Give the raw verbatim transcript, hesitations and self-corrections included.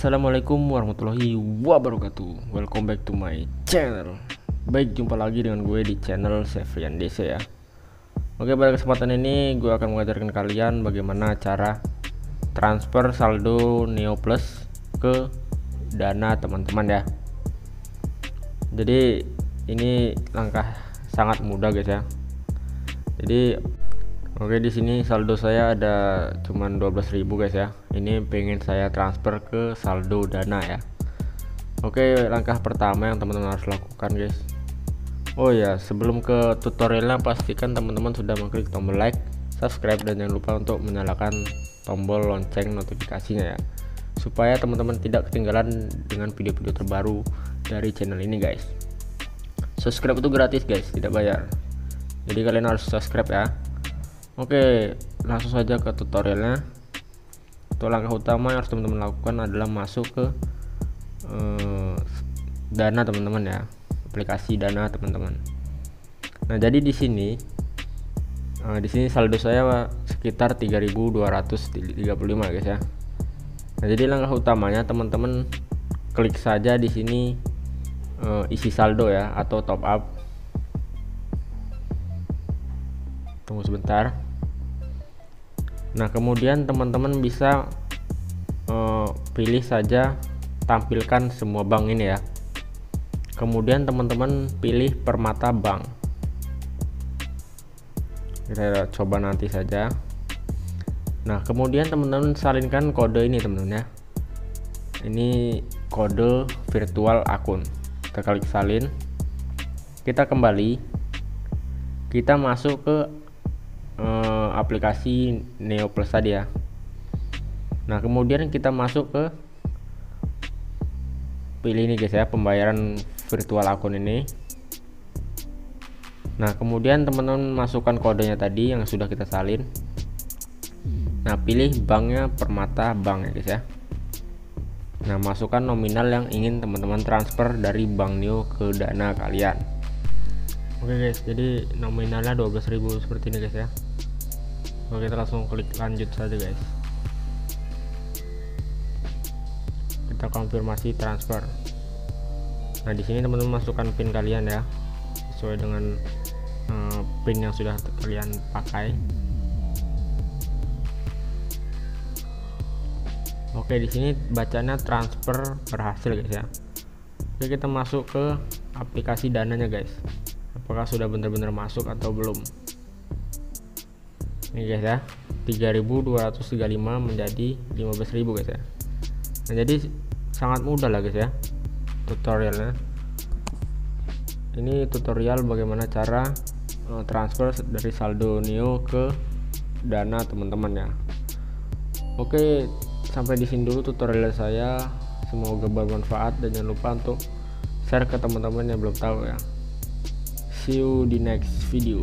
Assalamualaikum warahmatullahi wabarakatuh. Welcome back to my channel. Baik, jumpa lagi dengan gue di channel Sefryan D C ya. Oke, pada kesempatan ini gue akan mengajarkan kalian bagaimana cara transfer saldo Neo Plus ke Dana teman-teman ya. Jadi ini langkah sangat mudah guys ya. Jadi oke, di sini saldo saya ada cuman dua belas ribu guys ya. Ini pengen saya transfer ke saldo Dana ya. Oke, langkah pertama yang teman-teman harus lakukan guys. Oh ya, sebelum ke tutorialnya pastikan teman-teman sudah mengklik tombol like, subscribe, dan jangan lupa untuk menyalakan tombol lonceng notifikasinya ya, supaya teman-teman tidak ketinggalan dengan video-video terbaru dari channel ini guys. Subscribe itu gratis guys, tidak bayar, jadi kalian harus subscribe ya. Oke, langsung saja ke tutorialnya. Untuk langkah utama yang harus teman-teman lakukan adalah masuk ke eh, Dana teman-teman ya, aplikasi Dana teman-teman. Nah, jadi di sini eh, di sini saldo saya sekitar tiga ribu dua ratus tiga puluh lima guys ya. Nah, jadi langkah utamanya teman-teman klik saja di sini eh, isi saldo ya, atau top up. Tunggu sebentar. Nah, kemudian teman-teman bisa uh, pilih saja tampilkan semua bank ini ya. Kemudian teman-teman pilih Permata Bank. Kita coba nanti saja. Nah, kemudian teman-teman salinkan kode ini teman-teman ya. Ini kode virtual akun. Kita klik salin. Kita kembali. Kita masuk ke Uh, aplikasi Neo Plus tadi ya. Nah, kemudian kita masuk ke pilih ini guys ya, pembayaran virtual akun ini. Nah, kemudian teman-teman masukkan kodenya tadi yang sudah kita salin. Nah, pilih banknya Permata Bank ya guys ya. Nah, masukkan nominal yang ingin teman-teman transfer dari bank Neo ke Dana kalian. Oke guys, jadi nominalnya dua belas ribu seperti ini guys ya. Oke, kita langsung klik lanjut saja guys. Kita konfirmasi transfer. Nah, di sini teman-teman masukkan pin kalian ya, sesuai dengan uh, pin yang sudah kalian pakai. Oke, di sini bacanya transfer berhasil guys ya. Oke, kita masuk ke aplikasi Dananya guys. Apakah sudah benar-benar masuk atau belum? Ini guys ya, tiga ribu dua ratus tiga puluh lima menjadi lima belas ribu guys ya. Nah, jadi sangat mudah lah guys ya tutorialnya. Ini tutorial bagaimana cara uh, transfer dari saldo Neo ke Dana teman-teman ya. Oke, sampai di sini dulu tutorial saya, semoga bermanfaat dan jangan lupa untuk share ke teman-teman yang belum tahu ya. See you di next video.